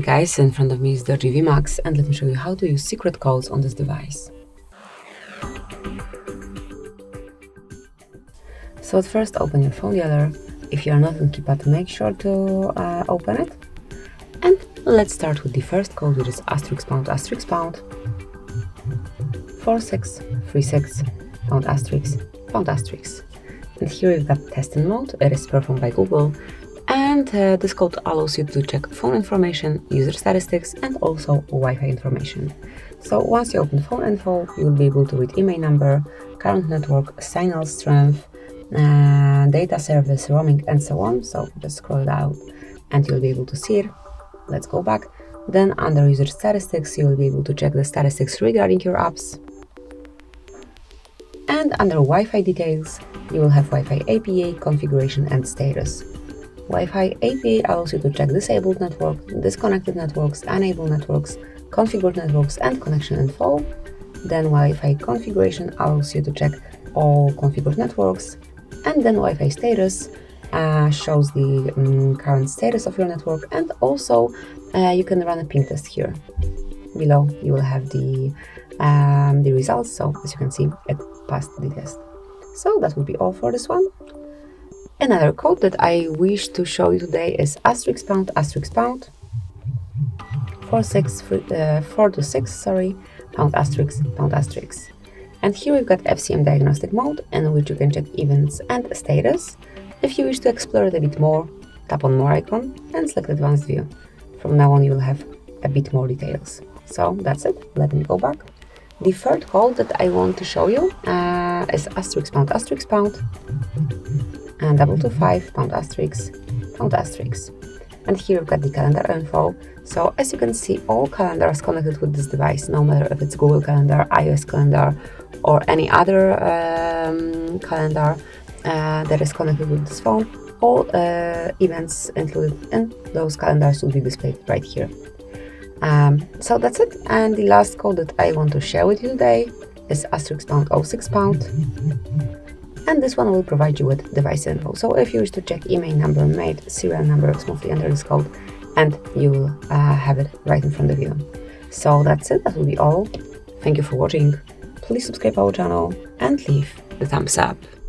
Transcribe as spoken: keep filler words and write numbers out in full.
Guys, in front of me is the G V Max, and let me show you how to use secret codes on this device. So at first, open your phone dialer. If you are not on keypad, make sure to uh, open it. And let's start with the first code, which is asterisk pound asterisk pound four six three six pound asterisk pound asterisk. And here we've got testing mode. It is performed by Google. And uh, this code allows you to check phone information, user statistics, and also Wi-Fi information. So once you open phone info, you'll be able to read email number, current network, signal strength, uh, data service, roaming, and so on. So just scroll down and you'll be able to see it. Let's go back. Then under user statistics, you'll be able to check the statistics regarding your apps. And under Wi-Fi details, you will have Wi-Fi A P A, configuration, and status. Wi-Fi A P A allows you to check disabled network, disconnected networks, enabled networks, configured networks, and connection info. Then Wi-Fi configuration allows you to check all configured networks. And then Wi-Fi status uh, shows the um, current status of your network. And also uh, you can run a ping test here. Below you will have the, um, the results. So as you can see, it passed the test. So that would be all for this one. Another code that I wish to show you today is asterisk pound asterisk pound four six three, uh, four to six sorry pound asterisk pound asterisk. And here we've got F C M diagnostic mode, in which you can check events and status. If you wish to explore it a bit more, tap on more icon and select advanced view. From now on, you'll have a bit more details. So that's it. Let me go back. The third code that I want to show you uh, is asterisk pound asterisk pound. And double two five pound asterisk pound asterisk. And here we've got the calendar info. So as you can see, all calendars connected with this device, no matter if it's Google Calendar, iOS Calendar, or any other um, calendar uh, that is connected with this phone, all uh, events included in those calendars will be displayed right here. Um, so that's it. And the last code that I want to share with you today is asterisk pound oh six pound. And this one will provide you with device info. So if you wish to check email number, made, serial number, smoothly enter this code and you will uh, have it right in front of you. So that's it, that will be all. Thank you for watching. Please subscribe our channel and leave the thumbs up.